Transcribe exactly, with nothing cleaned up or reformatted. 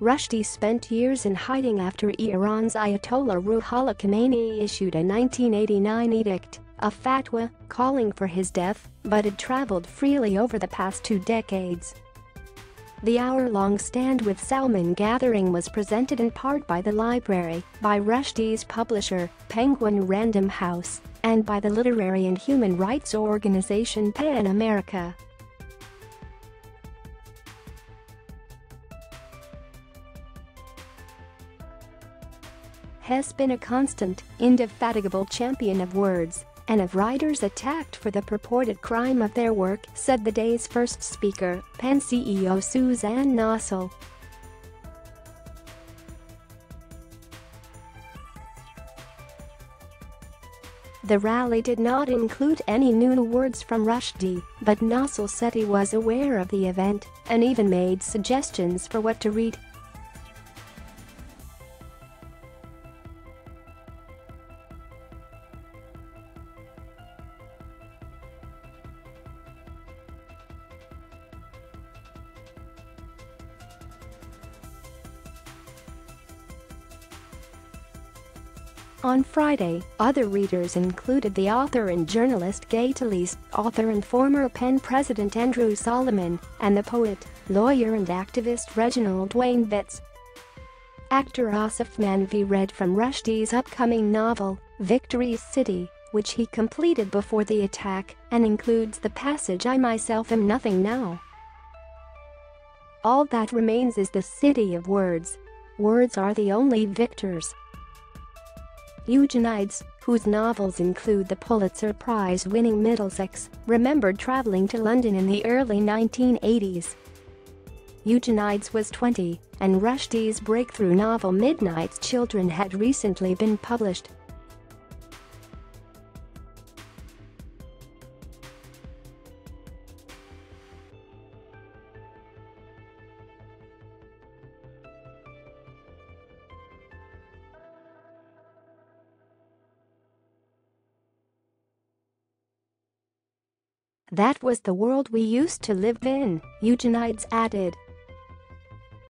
Rushdie spent years in hiding after Iran's Ayatollah Ruhollah Khomeini issued a nineteen eighty-nine edict, a fatwa, calling for his death, but had traveled freely over the past two decades. The hour-long stand with Salman gathering was presented in part by the library, by Rushdie's publisher, Penguin Random House, and by the literary and human rights organization PEN America. Has been a constant, indefatigable champion of words and of writers attacked for the purported crime of their work, said the day's first speaker, PEN C E O Suzanne Nossel. The rally did not include any new words from Rushdie, but Nossel said he was aware of the event and even made suggestions for what to read. On Friday, other readers included the author and journalist Gay Talese, author and former PEN president Andrew Solomon, and the poet, lawyer and activist Reginald Dwayne Betts. Actor Asif Manvi read from Rushdie's upcoming novel, Victory City, which he completed before the attack, and includes the passage "I myself am nothing now. All that remains is the city of words. Words are the only victors." Eugenides, whose novels include the Pulitzer Prize-winning Middlesex, remembered traveling to London in the early nineteen eighties. Eugenides was twenty, and Rushdie's breakthrough novel Midnight's Children had recently been published. "That was the world we used to live in," Eugenides added.